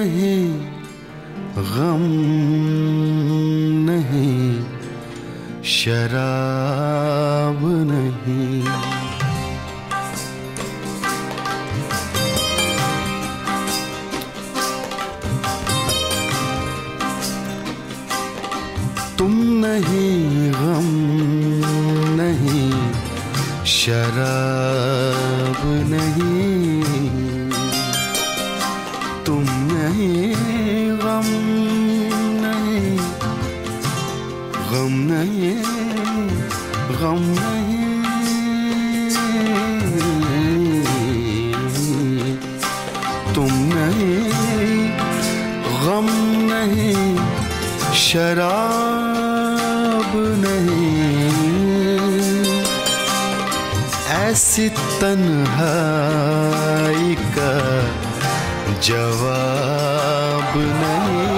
नहीं गम नहीं शराब नहीं। तुम नहीं गम नहीं शराब नहीं। तुम नहीं गम नहीं गम नहीं गम नहीं। तुम नहीं गम नहीं शराब नहीं। ऐसी तन्हाई का जवाब नहीं।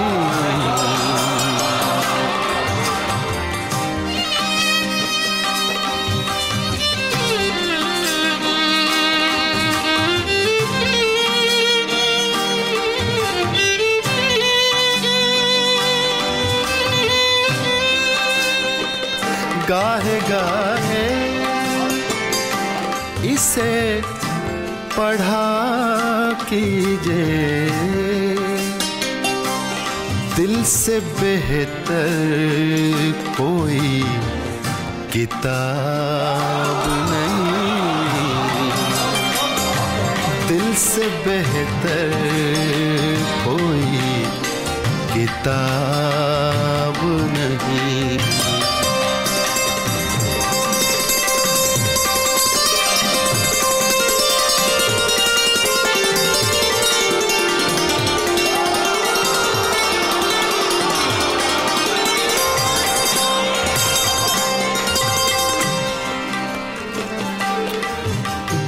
गाहे गाहे इसे पढ़ा कीजिए दिल से बेहतर कोई किताब नहीं। दिल से बेहतर कोई किताब नहीं।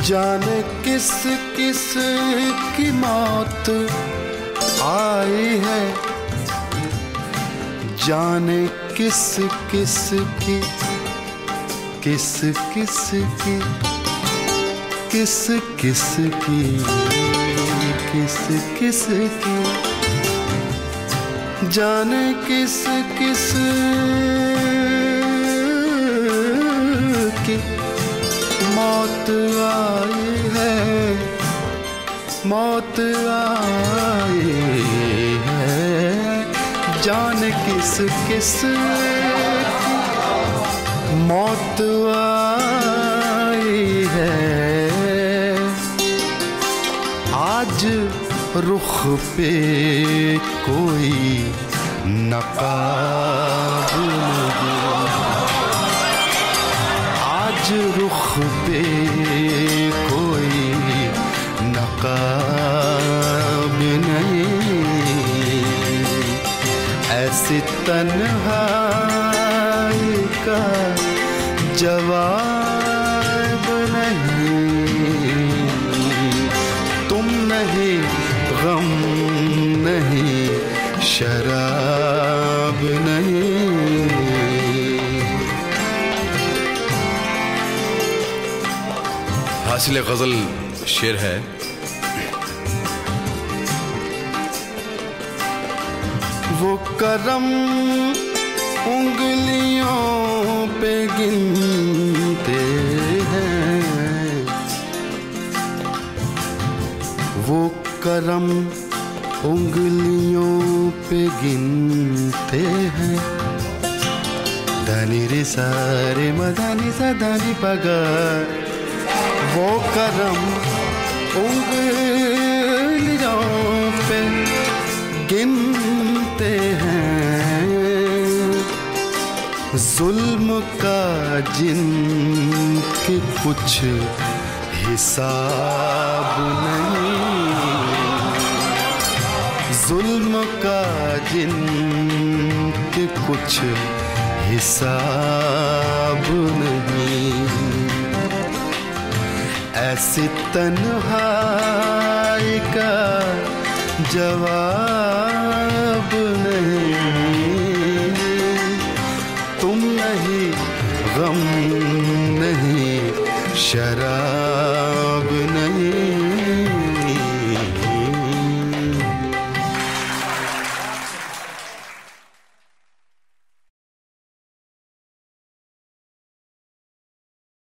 जाने किस किस की मौत आई है। जाने किस किस की जाने किस किस की मौत आई है। मौत आई है जाने किस किस मौत आई है। आज रुख पे कोई नकाब नहीं। आज रुख पे कोई नकाब नहीं। ऐसी तन्हाई का जवाब नहीं। तुम नहीं गम नहीं शराब नहीं। हासिल गजल शेर है। वो करम उंगलियों पे गिनते हैं। वो करम उंगलियों पे गिनते हैं। धनी रे सारे मदानी सा दानी पगा। वो करम उंगलियों पे गिनते हैं। जुल्म का जिनके कुछ हिसाब नहीं। जुल्म का जिनके कुछ हिसाब नहीं। ऐसी तन्हाई का जवाब नहीं। तुम नहीं गम नहीं शराब